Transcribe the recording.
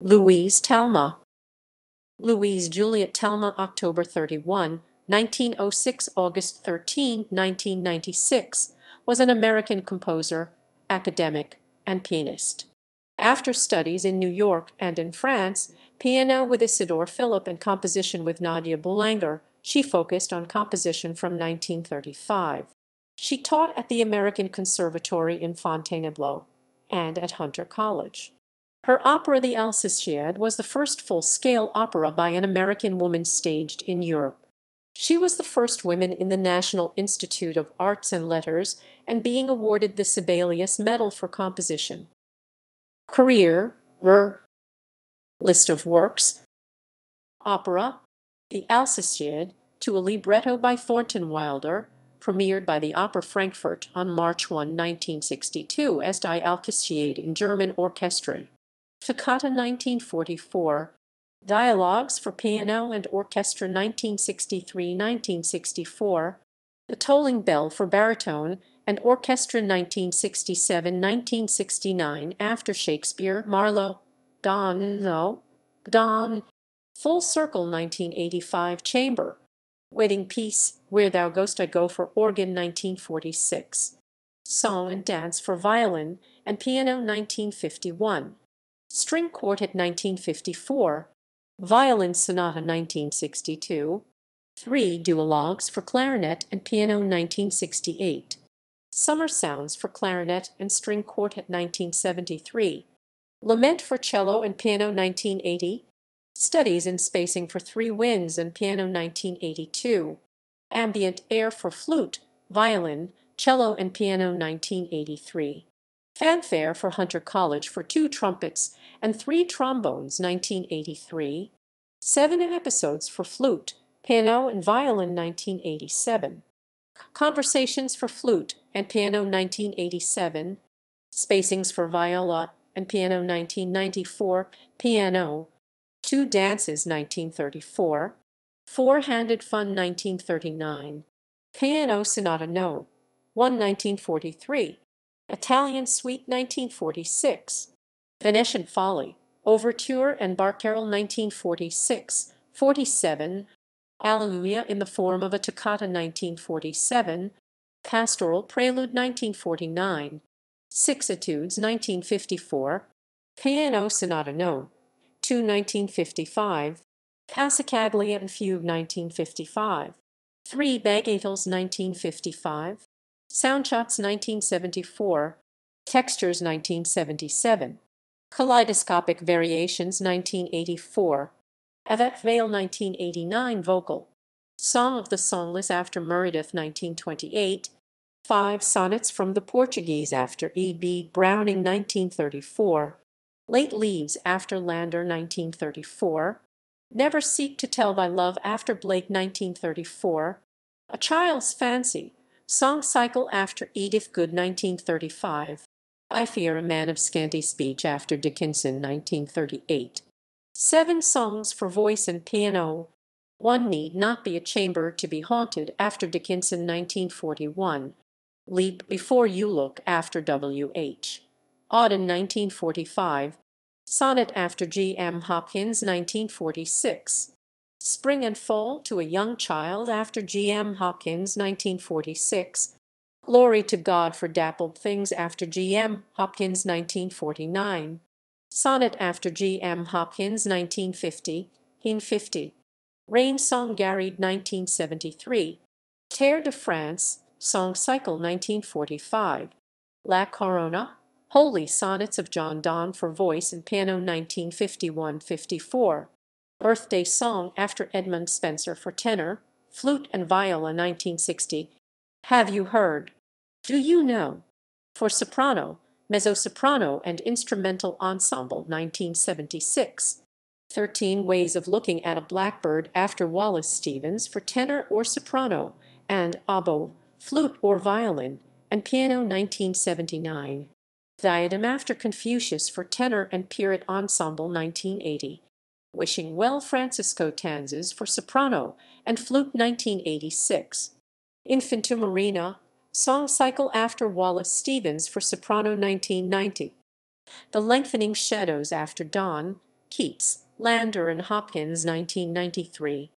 Louise Talma. Louise Juliet Talma, October 31, 1906 – August 13, 1996, was an American composer, academic, and pianist. After studies in New York and in France, piano with Isidor Philipp and composition with Nadia Boulanger, she focused on composition from 1935. She taught at the American Conservatory in Fontainebleau and at Hunter College. Her opera The Alcestiad was the first full-scale opera by an American woman staged in Europe. She was the first woman in the National Institute of Arts and Letters and being awarded the Sibelius Medal for composition. Career. List of works. Opera. The Alcestiad, to a libretto by Thornton Wilder, premiered by the Opera Frankfurt on March 1, 1962 as Die Alcestiad in German Orchestrin. Toccata 1944, Dialogues for Piano and Orchestra 1963-1964, The Tolling Bell for Baritone and Orchestra 1967-1969 after Shakespeare, Marlowe, Don, Full Circle 1985 Chamber, Wedding Piece, Where Thou Goest I Go for organ 1946, Song and Dance for Violin and Piano 1951. String Quartet 1954, Violin Sonata 1962, 3 Duologues for Clarinet and Piano 1968, Summer Sounds for Clarinet and String Quartet 1973, Lament for Cello and Piano 1980, Studies in Spacing for Three Winds and Piano 1982, Ambient Air for Flute, Violin, Cello and Piano 1983. Fanfare for Hunter College for 2 trumpets and 3 trombones 1983, 7 episodes for flute, piano, and violin 1987, Conversations for flute and piano 1987, Spacings for viola and piano 1994, piano, 2 dances 1934, Four-handed Fun 1939, Piano Sonata No. 1 1943, Italian Suite 1946, Venetian Folly, Overture and Barcarolle 1946, 47, Alleluia in the Form of a Toccata 1947, Pastoral Prelude 1949, 6 Etudes 1954, Piano Sonata No. 2 1955, Passacaglia and Fugue 1955, 3 Bagatelles 1955, Soundshots 1974, Textures 1977, Kaleidoscopic Variations 1984, Avec Veil 1989 vocal, Song of the Songless after Meredith 1928, 5 Sonnets from the Portuguese after E.B. Browning 1934, Late Leaves after Lander 1934, Never Seek to Tell Thy Love after Blake 1934, A Child's Fancy, Song Cycle after Edith Good 1935, I Fear a Man of Scanty Speech after Dickinson 1938, 7 Songs for Voice and Piano, One Need Not Be a Chamber to be Haunted after Dickinson 1941, Leap Before You Look after W.H. Auden 1945, Sonnet after G.M. Hopkins 1946, Spring and Fall to a Young Child after G.M. Hopkins 1946, Glory to God for Dappled Things after G.M. Hopkins 1949, Sonnet after G.M. Hopkins 1950, Rain Song Garried 1973, Terre de France, Song Cycle 1945, La Corona, Holy Sonnets of John Donne for Voice and Piano 1951-54, Birthday Song after Edmund Spenser for tenor, flute and viola 1960, Have You Heard? Do You Know? For soprano, mezzo-soprano and instrumental ensemble 1976, 13 Ways of Looking at a Blackbird after Wallace Stevens for tenor or soprano and oboe, flute or violin, and piano 1979, Diadem after Confucius for tenor and Pirat ensemble 1980, Wishing Well Francisco Tanzas for soprano and flute 1986, Infantum Marina, Song Cycle after Wallace Stevens for soprano 1990, The Lengthening Shadows after Dawn, Keats, Lander and Hopkins, 1993.